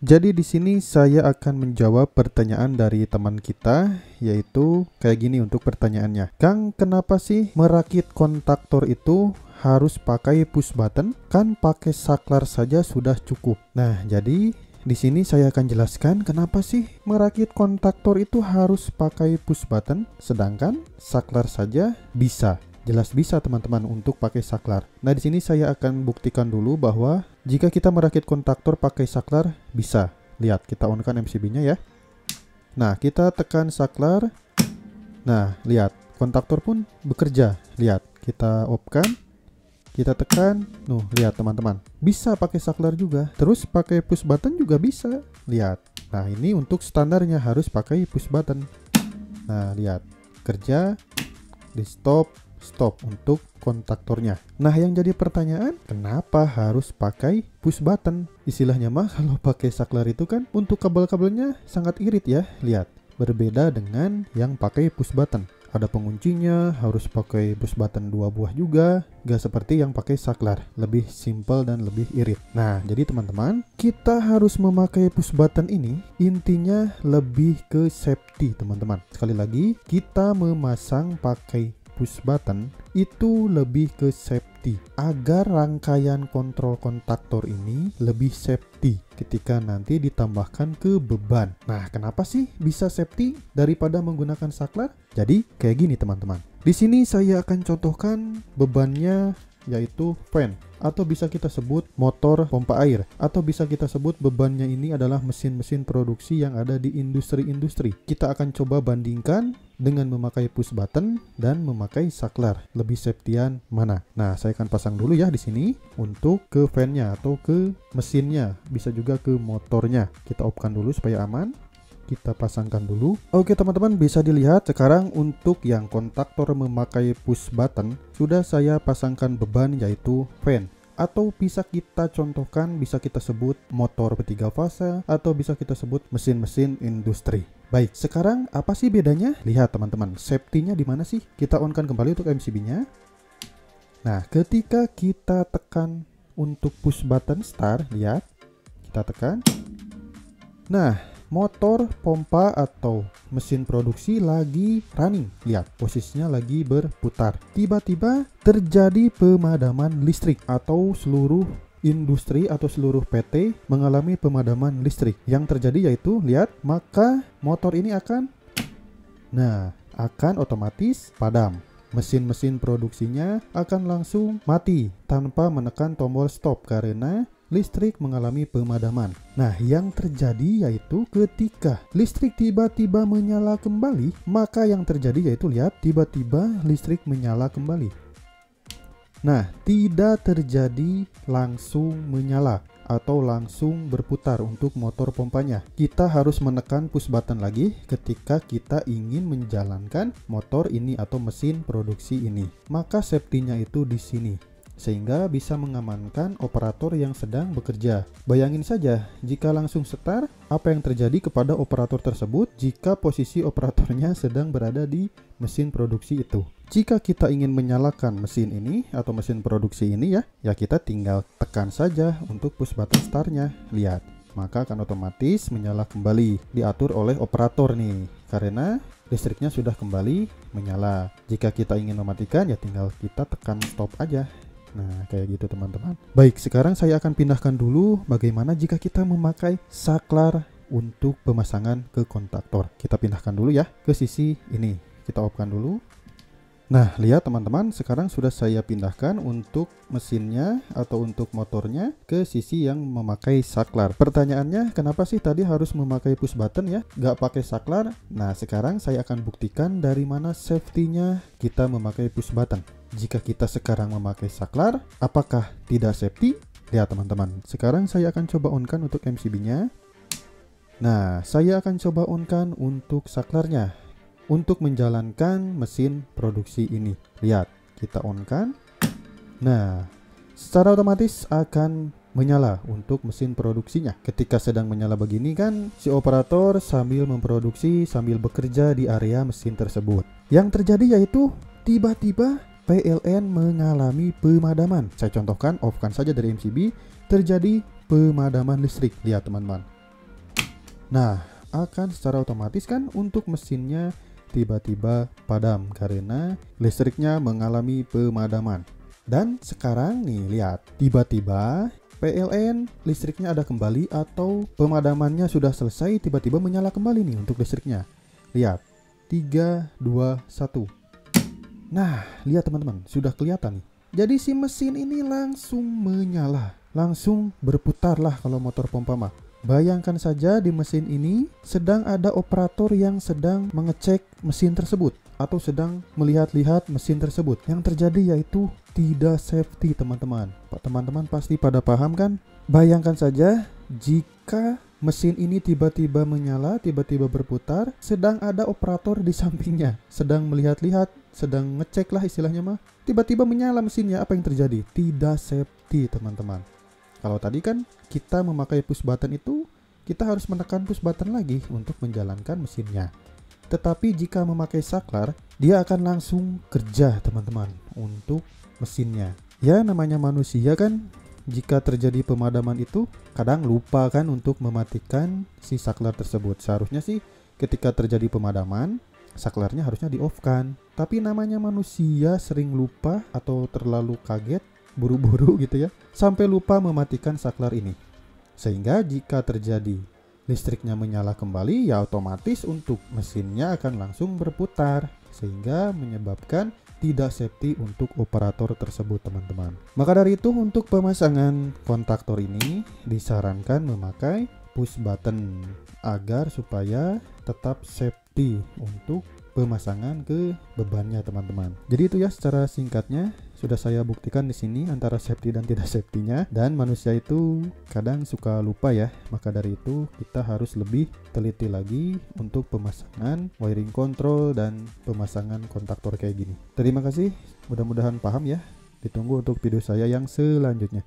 Jadi di sini saya akan menjawab pertanyaan dari teman kita, yaitu kayak gini untuk pertanyaannya. Kang, kenapa sih merakit kontaktor itu harus pakai push button? Kan pakai saklar saja sudah cukup. Nah, jadi di sini saya akan jelaskan kenapa sih merakit kontaktor itu harus pakai push button, sedangkan saklar saja bisa. Jelas bisa teman-teman untuk pakai saklar. Nah, di sini saya akan buktikan dulu bahwa jika kita merakit kontaktor pakai saklar bisa. Lihat, kita on-kan MCB-nya ya. Nah, kita tekan saklar. Nah, lihat, kontaktor pun bekerja. Lihat, kita off-kan. Kita tekan. Nuh, lihat teman-teman. Bisa pakai saklar juga. Terus pakai push button juga bisa. Lihat. Nah, ini untuk standarnya harus pakai push button. Nah, lihat. Kerja. Di stop. Stop untuk kontaktornya. Nah, yang jadi pertanyaan, kenapa harus pakai push button? Istilahnya mah kalau pakai saklar itu kan untuk kabel-kabelnya sangat irit ya. Lihat, berbeda dengan yang pakai push button. Ada penguncinya, harus pakai push button 2 buah juga. Gak seperti yang pakai saklar, lebih simple dan lebih irit. Nah, jadi teman-teman, kita harus memakai push button ini. Intinya lebih ke safety, teman-teman. Sekali lagi, kita memasang pakai push button itu lebih ke safety agar rangkaian kontrol kontaktor ini lebih safety ketika nanti ditambahkan ke beban. Nah, kenapa sih bisa safety daripada menggunakan saklar? Jadi kayak gini teman-teman. Di sini saya akan contohkan bebannya, yaitu fan, atau bisa kita sebut motor pompa air, atau bisa kita sebut bebannya ini adalah mesin-mesin produksi yang ada di industri-industri. Kita akan coba bandingkan dengan memakai push button dan memakai saklar, lebih safety-an mana. Nah, saya akan pasang dulu ya di sini untuk ke fan-nya atau ke mesinnya, bisa juga ke motornya. Kita off-kan dulu supaya aman. Kita pasangkan dulu. Oke teman-teman, bisa dilihat sekarang untuk yang kontaktor memakai push button sudah saya pasangkan beban, yaitu fan, atau bisa kita contohkan, bisa kita sebut motor 3 fase, atau bisa kita sebut mesin-mesin industri. Baik, sekarang apa sih bedanya? Lihat teman-teman, safety-nya di mana sih? Kita on-kan kembali untuk MCB-nya. Nah, ketika kita tekan untuk push button start, lihat, kita tekan. Nah, motor pompa atau mesin produksi lagi running. Lihat, posisinya lagi berputar. Tiba-tiba terjadi pemadaman listrik, atau seluruh industri atau seluruh PT mengalami pemadaman listrik. Yang terjadi yaitu, lihat, maka motor ini akan otomatis padam. Mesin-mesin produksinya akan langsung mati tanpa menekan tombol stop karena listrik mengalami pemadaman. Nah, yang terjadi yaitu ketika listrik tiba-tiba menyala kembali, maka yang terjadi yaitu, lihat, tiba-tiba listrik menyala kembali. Nah, tidak terjadi langsung menyala atau langsung berputar untuk motor pompanya. Kita harus menekan push button lagi ketika kita ingin menjalankan motor ini atau mesin produksi ini. Maka safety-nya itu di sini, sehingga bisa mengamankan operator yang sedang bekerja. Bayangin saja, jika langsung start, apa yang terjadi kepada operator tersebut jika posisi operatornya sedang berada di mesin produksi itu. Jika kita ingin menyalakan mesin ini atau mesin produksi ini ya, kita tinggal tekan saja untuk push button start-nya. Lihat, maka akan otomatis menyala kembali, diatur oleh operator nih, karena listriknya sudah kembali menyala. Jika kita ingin mematikan, ya tinggal kita tekan stop aja. Nah, kayak gitu teman-teman. Baik, sekarang saya akan pindahkan dulu bagaimana jika kita memakai saklar untuk pemasangan ke kontaktor. Kita pindahkan dulu ya ke sisi ini. Kita off-kan dulu. Nah, lihat teman-teman, sekarang sudah saya pindahkan untuk mesinnya atau untuk motornya ke sisi yang memakai saklar. Pertanyaannya, kenapa sih tadi harus memakai push button ya, nggak pakai saklar? Nah, sekarang saya akan buktikan dari mana safety-nya kita memakai push button. Jika kita sekarang memakai saklar, apakah tidak safety? Lihat teman-teman, sekarang saya akan coba on-kan untuk MCB-nya. Nah, saya akan coba on-kan untuk saklarnya untuk menjalankan mesin produksi ini. Lihat, kita on-kan. Nah, secara otomatis akan menyala untuk mesin produksinya. Ketika sedang menyala begini kan, si operator sambil memproduksi, sambil bekerja di area mesin tersebut. Yang terjadi yaitu tiba-tiba PLN mengalami pemadaman. Saya contohkan, off-kan saja dari MCB, terjadi pemadaman listrik. Lihat teman-teman, Nah, akan secara otomatis kan untuk mesinnya tiba-tiba padam karena listriknya mengalami pemadaman. Dan sekarang nih lihat, tiba-tiba PLN listriknya ada kembali atau pemadamannya sudah selesai, tiba-tiba menyala kembali nih untuk listriknya. Lihat, 3, 2, 1. Nah, lihat teman-teman, sudah kelihatan nih. Jadi si mesin ini langsung menyala, langsung berputar lah kalau motor pompa mah. Bayangkan saja di mesin ini sedang ada operator yang sedang mengecek mesin tersebut atau sedang melihat-lihat mesin tersebut. Yang terjadi yaitu tidak safety teman-teman. Teman-teman pasti pada paham kan? Bayangkan saja jika mesin ini tiba-tiba menyala, tiba-tiba berputar, sedang ada operator di sampingnya, sedang melihat-lihat, sedang ngecek lah istilahnya mah. Tiba-tiba menyala mesinnya, apa yang terjadi? Tidak safety teman-teman. Kalau tadi kan kita memakai push button itu, kita harus menekan push button lagi untuk menjalankan mesinnya. Tetapi jika memakai saklar, dia akan langsung kerja teman-teman untuk mesinnya. Ya namanya manusia kan, jika terjadi pemadaman itu kadang lupa kan untuk mematikan si saklar tersebut. Seharusnya sih ketika terjadi pemadaman, saklarnya harusnya di off kan. Tapi namanya manusia sering lupa atau terlalu kaget, buru-buru gitu ya, sampai lupa mematikan saklar ini. Sehingga jika terjadi listriknya menyala kembali, ya otomatis untuk mesinnya akan langsung berputar, sehingga menyebabkan tidak safety untuk operator tersebut teman-teman. Maka dari itu untuk pemasangan kontaktor ini disarankan memakai push button agar supaya tetap safety untuk pemasangan ke bebannya teman-teman. Jadi itu ya secara singkatnya sudah saya buktikan di sini antara safety dan tidak safety-nya, dan manusia itu kadang suka lupa ya. Maka dari itu kita harus lebih teliti lagi untuk pemasangan wiring control dan pemasangan kontaktor kayak gini. Terima kasih, mudah-mudahan paham ya. Ditunggu untuk video saya yang selanjutnya.